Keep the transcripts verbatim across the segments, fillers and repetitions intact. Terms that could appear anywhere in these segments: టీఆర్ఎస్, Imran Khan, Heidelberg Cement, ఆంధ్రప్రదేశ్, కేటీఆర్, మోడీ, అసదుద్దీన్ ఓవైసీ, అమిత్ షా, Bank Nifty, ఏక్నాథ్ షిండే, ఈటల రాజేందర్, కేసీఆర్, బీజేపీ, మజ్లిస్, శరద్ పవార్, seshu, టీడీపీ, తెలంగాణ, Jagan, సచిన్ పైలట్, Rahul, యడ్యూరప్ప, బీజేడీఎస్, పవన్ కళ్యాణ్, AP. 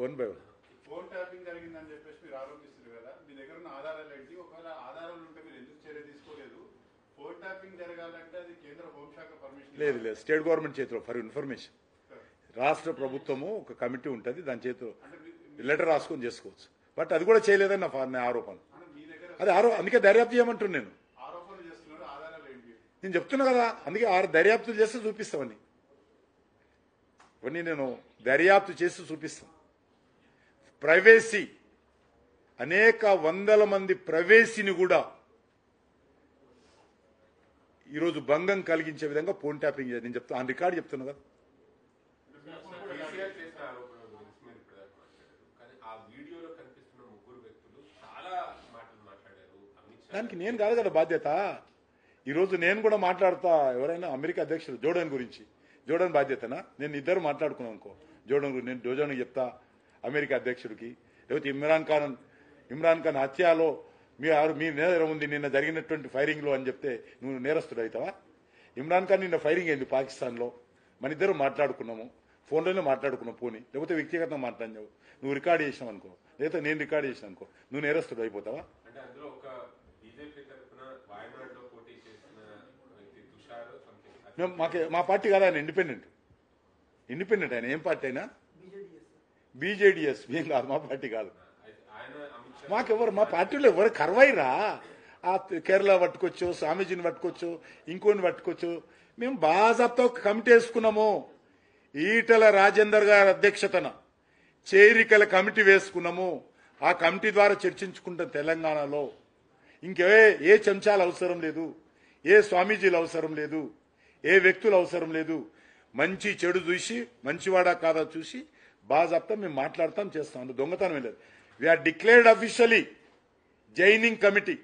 one by one. Phone tapping jarigindani ani cheppesi meer aaropistunnaru kada, mee daggara unna aadharalu enti, okala aadharalu unte meer enduku cherya teeskoledu. Phone tapping jaragalante adi kendra home shaka permission ledhu ledhu state government chethilo for information. రాష్ట్ర ప్రభుత్వము ఒక committee ఉంటుంది, దాని చేతిలో letter రాసుకొని చేసుకోవచ్చు. But అది కూడా చేయలేదని నా ఆరోపణ. అది ఆరో అందుకే దర్యాప్తు చేయమంటున్నా నేను. నేను చెప్తున్నా కదా, అందుకే ఆరు దర్యాప్తులు చేస్తే చూపిస్తామని. ఇవన్నీ నేను దర్యాప్తు చేసి చూపిస్తాను. ప్రైవేసీ అనేక వందల మంది ప్రైవేసీని కూడా ఈరోజు భంగం కలిగించే విధంగా ఫోన్ ట్యాపింగ్ నేను చెప్తాను, ఆ రికార్డు చెప్తున్నా కదా. దానికి నేను కాదు కదా బాధ్యత. ఈరోజు నేను కూడా మాట్లాడతా, ఎవరైనా అమెరికా అధ్యక్షుడు జోర్డన్ గురించి, జోర్డన్ బాధ్యతనా? నేను ఇద్దరు మాట్లాడుకున్నాను అనుకో జోర్డన్ గురించి, నేను జోర్డన్కి చెప్తా అమెరికా అధ్యక్షుడికి. లేకపోతే ఇమ్రాన్ ఖాన్ ఇమ్రాన్ ఖాన్ హత్యలో మీ మీ నేరం ఉంది, నిన్న జరిగినటువంటి ఫైరింగ్లో అని చెప్తే నువ్వు నేరస్తుడు అవుతావా? ఇమ్రాన్ ఖాన్ నిన్న ఫైరింగ్ అయింది పాకిస్తాన్లో, మన ఇద్దరు మాట్లాడుకున్నాము, ఫోన్లోనే మాట్లాడుకున్నావు పోనీ, లేకపోతే వ్యక్తిగతంగా మాట్లాడినావు, నువ్వు రికార్డ్ చేసినావు అనుకో, లేకపోతే నేను రికార్డ్ చేసిన అనుకో, నువ్వు నేరస్తుడు అయిపోతావా? మా పార్టీ కాదు ఆయన, ఇండిపెండెంట్ ఇండిపెండెంట్ ఆయన. ఏం పార్టీ అయినా? బీజేడీఎస్. ఏం కాదు, మా పార్టీ కాదు. మాకెవరు మా పార్టీలో ఎవరు కర్వైరా? ఆ కేరళ పట్టుకోవచ్చు, స్వామీజీని పట్టుకోవచ్చు, ఇంకోని పట్టుకోవచ్చు. మేము బాజాబ్తో కమిటీ వేసుకున్నాము, ఈటల రాజేందర్ గారి అధ్యక్షతన చేరికల కమిటీ వేసుకున్నాము. ఆ కమిటీ ద్వారా చర్చించుకుంటాం తెలంగాణలో ఇంకే ఏ చెంచాలు అవసరం లేదు, ఏ స్వామీజీలు అవసరం లేదు, ఏ వ్యక్తులు అవసరం లేదు. మంచి చెడు చూసి మంచివాడా కాదా చూసి బాజాబ్తా మేము మాట్లాడతాం, చేస్తాం. అంటే దొంగతనం లేదు. We are declared officially joining committee.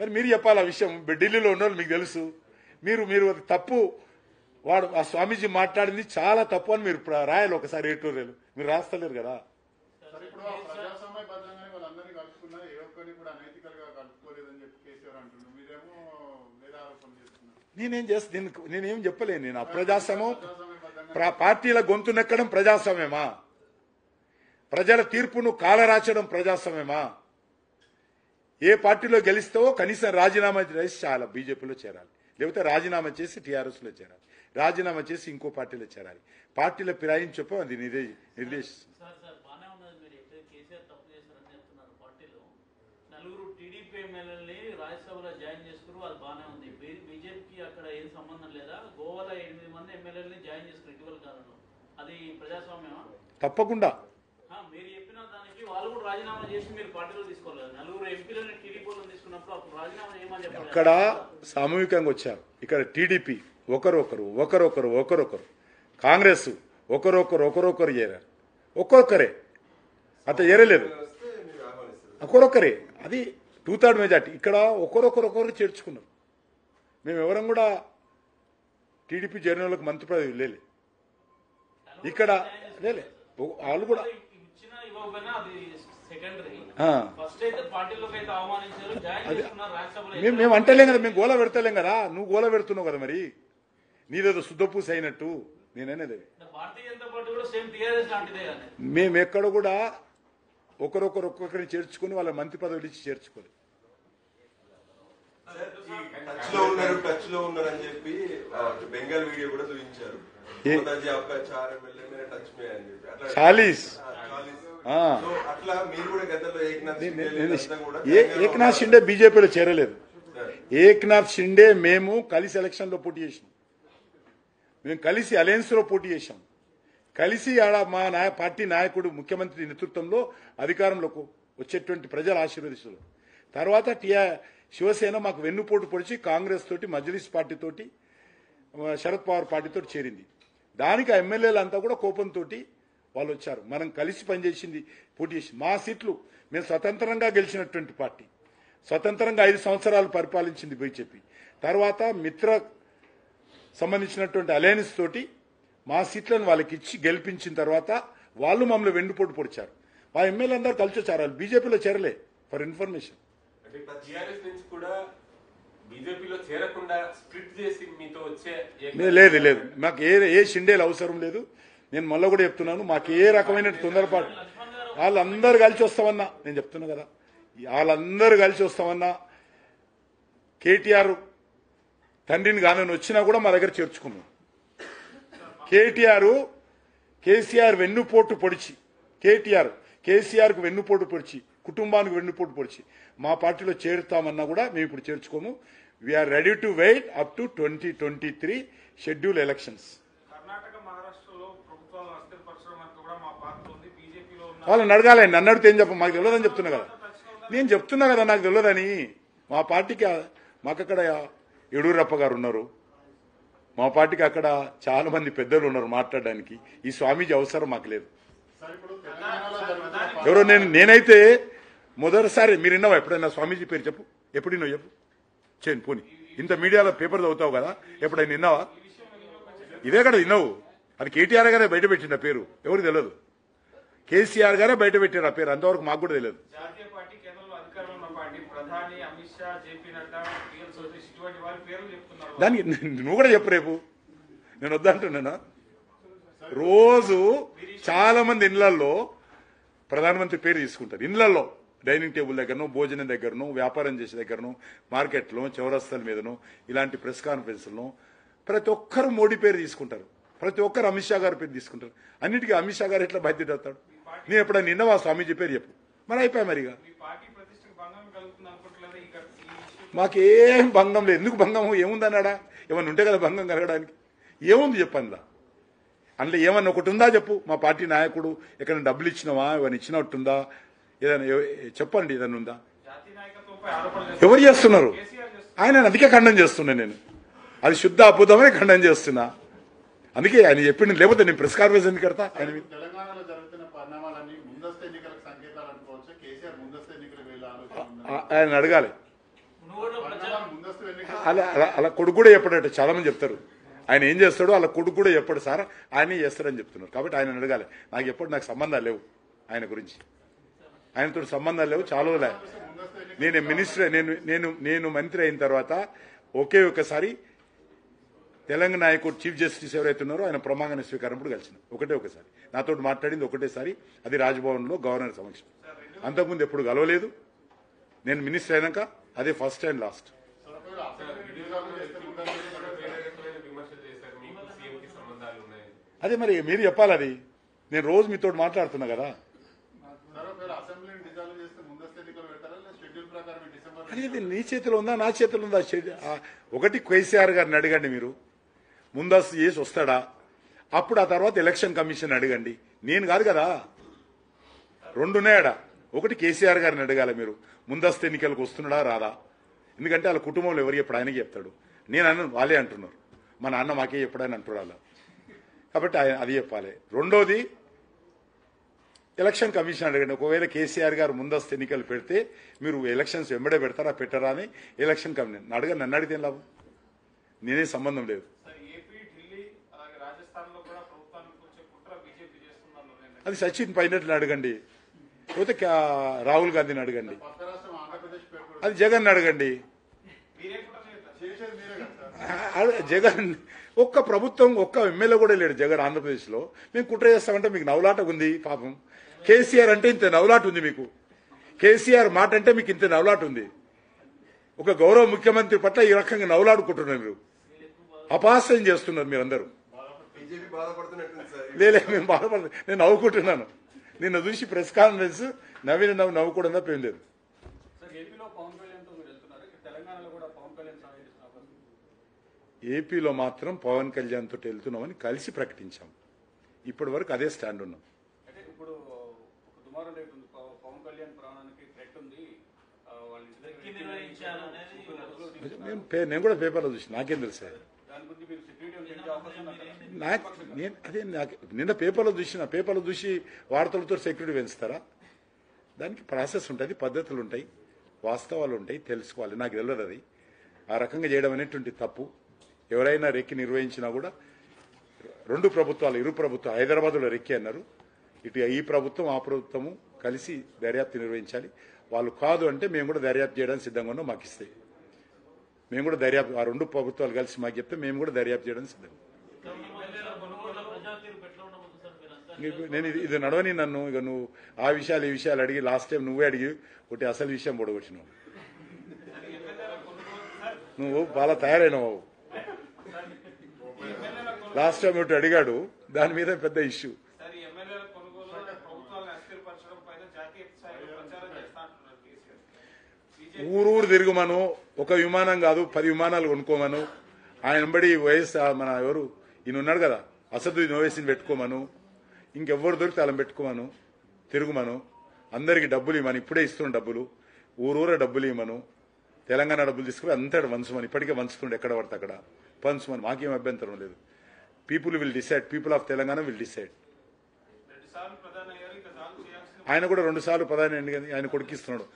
మరి మీరు చెప్పాలి ఆ విషయం, ఢిల్లీలో ఉన్నోళ్ళు మీకు తెలుసు. మీరు మీరు తప్పు, వాడు ఆ స్వామీజీ మాట్లాడింది చాలా తప్పు అని మీరు రాయాలి ఒకసారి ఎడిటోరియల్, మీరు రాస్తలేరు కదా. నేనేం చేస్తా, నేనేం చెప్పలేను. నేను అప్రజాస్వామ్యం, పార్టీల గొంతు నెక్కడం ప్రజాస్వామ్యమా? ప్రజల తీర్పును కాలరాచడం ప్రజాస్వామ్యమా? ఏ పార్టీలో గెలిస్తావో కనీసం రాజీనామా చేసి చాలా బీజేపీలో చేరాలి, లేకపోతే రాజీనామా చేసి టీఆర్ఎస్లో చేరాలి, రాజీనామా చేసి ఇంకో పార్టీలో చేరాలి. పార్టీల ఫిరాయించి చెప్పాం, అది నిర్దేశిస్తుంది. తప్పకుండా అక్కడ సామూహికంగా వచ్చారు. ఇక్కడ టీడీపీ ఒకరొకరు ఒకరొకరు ఒకరొకరు కాంగ్రెస్ ఒకరొకరు ఒకరొకరు చేరారు. ఒక్కొక్కరే అంత చేరలేదు, ఒకరొకరే. అది టూ థర్డ్ మెజార్టీ. ఇక్కడ ఒకరొకరు ఒకరు చేర్చుకున్నారు. మేము ఎవరం కూడా టీడీపీ చేరిన వాళ్ళకి మంత్రి పదవి లేలే, ఇక్కడ లేలే. వాళ్ళు కూడా మేము అంటలేం కదా, మేము గోలా పెడతలేం కదా. నువ్వు గోలా పెడుతున్నావు కదా, మరి నీదేదో శుద్ధపూసి అయినట్టు. నేననేది మేము ఎక్కడ కూడా ఒకరొకరు ఒక్కొక్కరిని చేర్చుకుని వాళ్ళ మంత్రి పదవులు ఇచ్చి చేర్చుకోలేదు. చాలీస్ ఏక్నాథ్ షిండే బీజేపీలో చేరలేదు. ఏక్నాథ్ షిండే మేము కలిసి ఎలక్షన్ లో పోటీ చేసాం, మేము కలిసి అలయన్స్ లో పోటీ చేసాం, కలిసి ఆడ మా నాయ పార్టీ నాయకుడు ముఖ్యమంత్రి నేతృత్వంలో అధికారంలోకి వచ్చేటువంటి ప్రజలు ఆశీర్వదిస్తారు. తర్వాత టీఆర్ శివసేన మాకు వెన్నుపోటు పొడిచి కాంగ్రెస్ తోటి, మజ్లిస్ పార్టీ తోటి, శరద్ పవార్ పార్టీతో చేరింది. దానికి ఆ ఎమ్మెల్యేలంతా కూడా కోపంతో వాళ్ళు వచ్చారు. మనం కలిసి పనిచేసింది, పోటీ చేసి మా సీట్లు మేము స్వతంత్రంగా గెలిచినటువంటి పార్టీ, స్వతంత్రంగా ఐదు సంవత్సరాలు పరిపాలించింది బీజేపీ. తర్వాత మిత్ర సంబంధించినటువంటి అలయన్స్ తోటి మా సీట్లను వాళ్ళకి ఇచ్చి గెలిపించిన తర్వాత వాళ్ళు మమ్మల్ని వెన్నుపోటు పొడిచారు. మా ఎమ్మెల్యే అందరూ కలిసి వచ్చారు, వాళ్ళు బీజేపీలో చేరలే. ఫర్ ఇన్ఫర్మేషన్, లేదు లేదు మాకు ఏ ఏ షిండేలు అవసరం లేదు. నేను మళ్ళీ కూడా చెప్తున్నాను, మాకు ఏ రకమైన తొందరపాటు, వాళ్ళందరూ కలిసి వస్తామన్నా నేను చెప్తున్నా కదా, వాళ్ళందరూ కలిసి వస్తామన్నా కేటీఆర్ తండ్రిని కానని వచ్చినా కూడా మా దగ్గర చేర్చుకున్నాం. కేటీఆర్ కేసీఆర్ వెన్నుపోటు పొడిచి, కేటీఆర్ కేసీఆర్కు వెన్నుపోటు పొడిచి, కుటుంబానికి వెన్నుపోటు పొడిచి మా పార్టీలో చేరుతామన్నా కూడా మేము ఇప్పుడు చేర్చుకోము. We are ready to wait up to twenty twenty three schedule elections. వాళ్ళని అడగాలి, నన్ను అడిగితే ఏం చెప్ప, మాకు తెలియదని చెప్తున్నా కదా, నేను చెప్తున్నా కదా నాకు తెలియదని. మా పార్టీకి మాకు అక్కడ యడ్యూరప్ప గారు ఉన్నారు, మా పార్టీకి అక్కడ చాలా మంది పెద్దలు ఉన్నారు మాట్లాడడానికి, ఈ స్వామీజీ అవసరం మాకు లేదు ఎవరో. నేను నేనైతే మొదటిసారి మీరు విన్నావా ఎప్పుడైనా స్వామీజీ పేరు? చెప్పు, ఎప్పుడు విన్నావు చెప్పు, చేయను పోనీ. ఇంత మీడియాలో పేపర్ చదువుతావు కదా, ఎప్పుడైనా విన్నావా? ఇదే కదా విన్నావు, అది కేటీఆర్ గారే బయట పెట్టిన పేరు, ఎవరికి తెలియదు. కేసీఆర్ గారే బయట పెట్టారు ఆ పేరు, అంతవరకు మాకు కూడా తెలియదు. దానికి నువ్వు కూడా చెప్పు, రేపు నేను వద్దంటున్నానా? రోజు చాలా మంది ఇళ్లలో ప్రధానమంత్రి పేరు తీసుకుంటారు, ఇళ్లలో డైనింగ్ టేబుల్ దగ్గరనో, భోజనం దగ్గరనో, వ్యాపారం చేసే దగ్గరనో, మార్కెట్లో, చౌరస్తాల మీదనో, ఇలాంటి ప్రెస్ కాన్ఫరెన్స్లో ప్రతి ఒక్కరు మోడీ పేరు తీసుకుంటారు, ప్రతి ఒక్కరు అమిత్ షా గారి పేరు తీసుకుంటారు. అన్నిటికీ అమిత్ షా గారు ఎట్లా బాధ్యత అవుతాడు? నేను ఎప్పుడైనా నిన్నవా స్వామీజీ పేరు చెప్పు, మరి అయిపోయా. మరిగా మాకేం భంగం లేదు. ఎందుకు భంగం? ఏముందన్నాడా? ఏమన్నా ఉంటే కదా భంగం కలగడానికి, ఏముంది చెప్పండి అందులో? ఏమన్నా ఒకటి ఉందా చెప్పు? మా పార్టీ నాయకుడు ఎక్కడైనా డబ్బులు ఇచ్చినావా? ఏమైనా ఇచ్చినట్టుందా? ఏదైనా చెప్పండి, ఏదన్నా ఉందా? ఎవరు చేస్తున్నారు? ఆయన అందుకే ఖండం చేస్తున్నా నేను, అది శుద్ధ అబద్ధమని ఖండం చేస్తున్నా. అందుకే ఆయన చెప్పింది, లేకపోతే నేను ప్రెస్ కాన్ఫరెన్స్ ఎందుకు కడతా? ఆయన ఆయన అడగాలి. అలా అలా కొడుకు కూడా చెప్పాడట, చాలా మంది చెప్తారు ఆయన ఏం చేస్తాడో, అలా కొడుకు కూడా చెప్పాడు సార్ ఆయనే చేస్తాడని చెప్తున్నారు. కాబట్టి ఆయన అడగాలి, నాకు ఎప్పుడు నాకు సంబంధాలు లేవు ఆయన గురించి, ఆయనతో సంబంధాలు లేవు. చాలా రోజులు నేను మినిస్టర్, నేను నేను నేను మంత్రి అయిన తర్వాత ఒకే ఒక్కసారి తెలంగాణ నాయకుడు చీఫ్ జస్టిస్ ఎవరైతే ఉన్నారో ఆయన ప్రమాణ స్వీకారంప్పుడు కలిసిన ఒకటే ఒకసారి, నాతో మాట్లాడింది ఒకటేసారి, అది రాజ్భవన్లో గవర్నర్ సమక్షం. అంతకుముందు ఎప్పుడు కలవలేదు. నేను మినిస్టర్ అయినాక అదే ఫస్ట్ అండ్ లాస్ట్. అదే మరి మీరు చెప్పాలి, అది నేను రోజు మీతో మాట్లాడుతున్నా కదా. అదే నీ చేతిలో ఉందా నా చేతిలో ఉందా? ఒకటి కేసీఆర్ గారిని అడగండి మీరు, ముందస్తు చేసి వస్తాడా? అప్పుడు ఆ తర్వాత ఎలక్షన్ కమిషన్ అడగండి, నేను కాదు కదా. రెండున్నాయాడ, ఒకటి కేసీఆర్ గారిని అడగాలి మీరు, ముందస్తు ఎన్నికలకు వస్తున్నాడా రాదా? ఎందుకంటే వాళ్ళ కుటుంబంలో ఎవరు ఎప్పుడు ఆయనకి చెప్తాడు, నేను అన్న వాళ్ళే అంటున్నారు, మా నాన్న మాకే ఎప్పుడైనా అంటున్నారు. కాబట్టి ఆయన అది చెప్పాలి. రెండోది ఎలక్షన్ కమిషన్ అడగండి, ఒకవేళ కేసీఆర్ గారు ముందస్తు ఎన్నికలు పెడితే మీరు ఎలక్షన్స్ వెంబడే పెడతారా పెట్టరా అని ఎలక్షన్ కమిషన్ అడగ. నన్ను అడిగితే లాభం, నేనే సంబంధం లేదు. అది సచిన్ పైలట్ని అడగండి, లేకపోతే రాహుల్ గాంధీని అడగండి, అది జగన్ అడగండి. జగన్ ఒక్క ప్రభుత్వం ఒక్క ఎమ్మెల్యే కూడా లేడు జగన్ ఆంధ్రప్రదేశ్లో. మేము కుట్ర చేస్తామంటే మీకు నవలాట ఉంది పాపం. కేసీఆర్ అంటే ఇంత నవలాట ఉంది మీకు, కేసీఆర్ మాట అంటే మీకు ఇంత నవలాట ఉంది. ఒక గౌరవ ముఖ్యమంత్రి పట్ల ఈ రకంగా నవలాడుకుంటున్నారు మీరు, అపహాస్యం చేస్తున్నారు మీరందరూ. లేలే మేము బాధపడుతున్నా, నేను నవ్వుకుంటున్నాను. నిన్న చూసి ప్రెస్ కాన్ఫరెన్స్ నవ్విన నవ్వు నవ్వుకోవడం తప్పేం లేదు. ఏపీలో మాత్రం పవన్ కళ్యాణ్ తోటి వెళ్తున్నామని కలిసి ప్రకటించాం, ఇప్పటి వరకు అదే స్టాండ్ ఉన్నాం. నేను కూడా పేపర్లో చూసి నాకేం తెలుసా, అదే నాకు నిన్న పేపర్లో చూసిన, పేపర్లో చూసి వార్తలతో సెక్యూరిటీ పెంచుతారా? దానికి ప్రాసెస్ ఉంటుంది, పద్ధతులు ఉంటాయి, వాస్తవాలు ఉంటాయి, తెలుసుకోవాలి. నాకు తెలియదు అది, ఆ రకంగా చేయడం అనేటువంటి తప్పు. ఎవరైనా రెక్కి నిర్వహించినా కూడా రెండు ప్రభుత్వాలు, ఇరు ప్రభుత్వాలు, హైదరాబాద్లో రెక్కి అన్నారు, ఇటు ఈ ప్రభుత్వం ఆ ప్రభుత్వము కలిసి దర్యాప్తు నిర్వహించాలి. వాళ్ళు కాదు అంటే మేము కూడా దర్యాప్తు చేయడానికి సిద్ధంగా ఉన్నాం, మాకు ఇస్తాయి. మేము కూడా దర్యాప్తు ఆ రెండు ప్రభుత్వాలు కలిసి మాకు చెప్తే మేము కూడా దర్యాప్తు చేయడం సిద్ధంగా. నేను ఇది నడవని నన్ను ఇక నువ్వు ఆ విషయాలు ఈ విషయాలు అడిగి లాస్ట్ టైం నువ్వే అడిగి ఒకటి అసలు విషయం పొడగొచ్చినావు. నువ్వు బాగా తయారైనవు. లాస్ట్ టైం ఒకటి అడిగాడు, దాని మీద పెద్ద ఇష్యూ. ఊరూరు తిరుగుమను, ఒక విమానం కాదు పది విమానాలు కొనుక్కోమను, ఆయన బడి వయసు మన ఎవరు ఈయన ఉన్నాడు కదా అసదుద్దీన్ ఓవైసీని పెట్టుకోమను, ఇంకెవ్వరు దొరికి అలా పెట్టుకోమను, తిరుగుమను, అందరికీ డబ్బులు ఇవ్వమను, ఇప్పుడే ఇస్తున్న డబ్బులు, ఊరూరే డబ్బులు ఇవ్వమను, తెలంగాణ డబ్బులు తీసుకుని అంతటి వంశమని ఇప్పటికే వంచుతుండే ఎక్కడ పడితే అక్కడ పంచుమని, మాకేం అభ్యంతరం లేదు. People will decide, people of తెలంగాణ will decide. ఆయన కూడా రెండు సార్లు ప్రధాని అయ్యాడు కదా, ఆయన కొడుకిస్తున్నాడు,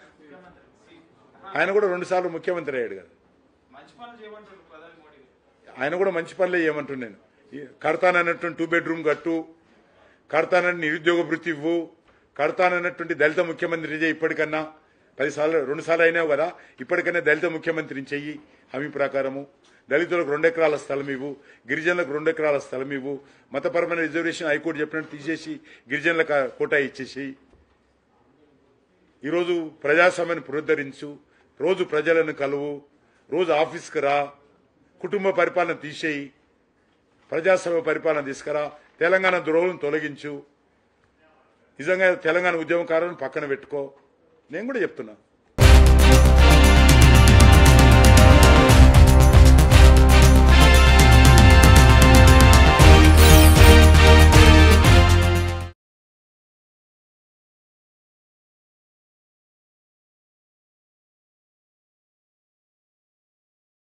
ఆయన కూడా రెండు సార్లు ముఖ్యమంత్రి అయ్యాడు కదా, ఆయన కూడా మంచి పనులే చేయమంటున్నాను నేను. కడతానన్నటువంటి టూ బెడ్రూమ్ కట్టు, కడతానని నిరుద్యోగ వృత్తి ఇవ్వు, కడతానన్నటువంటి దళిత ముఖ్యమంత్రి చేయి, ఇప్పటికన్నా పది సార్లు రెండు సార్లు అయినావు కదా, ఇప్పటికన్నా దళిత ముఖ్యమంత్రిని చెయ్యి హామీ ప్రకారము, దళితులకు రెండు ఎకరాల స్థలం ఇవ్వు, గిరిజనులకు రెండు ఎకరాల స్థలం ఇవ్వు, మతపరమైన రిజర్వేషన్ హైకోర్టు చెప్పినట్టు తీసేసి గిరిజనులకు కోటా ఇచ్చేసి, ఈరోజు ప్రజాస్వామ్యాన్ని పునరుద్ధరించు, రోజు ప్రజలను కలువు, రోజు ఆఫీస్కి రా, కుటుంబ పరిపాలన తీసేయి, ప్రజాస్వామ్య పరిపాలన తీసుకురా, తెలంగాణ ద్రోహులను తొలగించు, నిజంగా తెలంగాణ ఉద్యమకారులను పక్కన పెట్టుకో. నేను కూడా చెప్తున్నా.